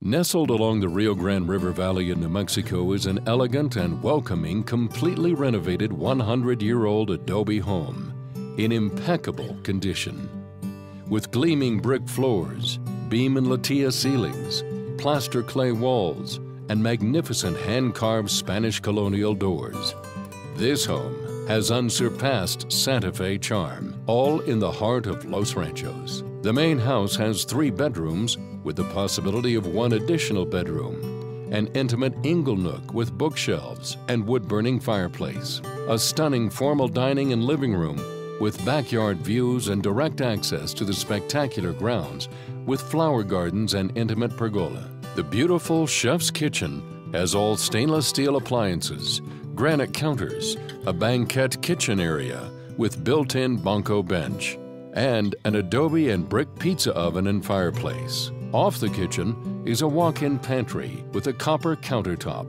Nestled along the Rio Grande River Valley in New Mexico is an elegant and welcoming, completely renovated 100-year-old adobe home in impeccable condition. With gleaming brick floors, beam and latiya ceilings, plaster clay walls, and magnificent hand-carved Spanish colonial doors, this home has unsurpassed Santa Fe charm, all in the heart of Los Ranchos. The main house has 3 bedrooms with the possibility of 1 additional bedroom, an intimate ingle nook with bookshelves and wood-burning fireplace, a stunning formal dining and living room with backyard views and direct access to the spectacular grounds with flower gardens and intimate pergola. The beautiful chef's kitchen has all stainless steel appliances, granite counters, a banquette kitchen area with built-in banco bench, and an adobe and brick pizza oven and fireplace. Off the kitchen is a walk-in pantry with a copper countertop.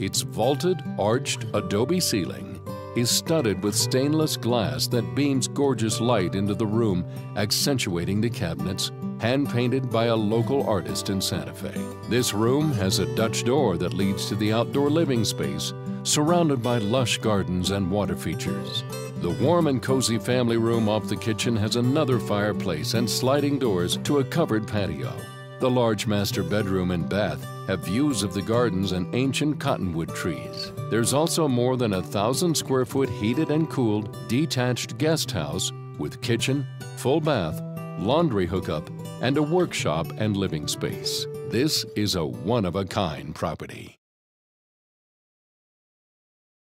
Its vaulted, arched adobe ceiling is studded with stainless glass that beams gorgeous light into the room, accentuating the cabinets, hand-painted by a local artist in Santa Fe. This room has a Dutch door that leads to the outdoor living space, surrounded by lush gardens and water features. The warm and cozy family room off the kitchen has another fireplace and sliding doors to a covered patio. The large master bedroom and bath have views of the gardens and ancient cottonwood trees. There's also more than 1,000 square foot heated and cooled detached guest house with kitchen, full bath, laundry hookup, and a workshop and living space. This is a one-of-a-kind property.